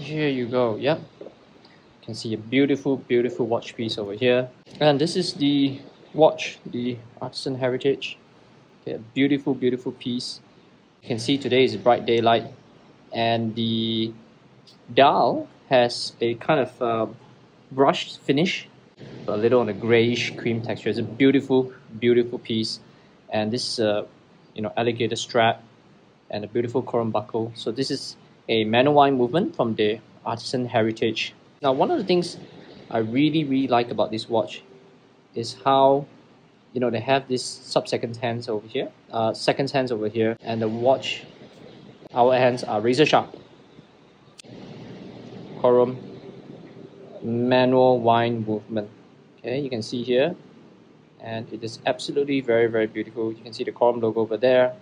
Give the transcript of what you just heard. Here you go. Yep, you can see a beautiful, beautiful watch piece over here. And this is the watch, the Artisan Heritage. Okay, a beautiful, beautiful piece. You can see today is bright daylight, and the dial has a kind of brushed finish, a little on a grayish cream texture. It's a beautiful, beautiful piece, and this you know, alligator strap and a beautiful Corum buckle. So this is a manual wind movement from the Artisan Heritage. Now, one of the things I really like about this watch is how, you know, they have this sub-second hands over here, second hands over here, and the watch, our hands are razor sharp. Corum manual wind movement. Okay, you can see here, and it is absolutely very, very beautiful. You can see the Corum logo over there.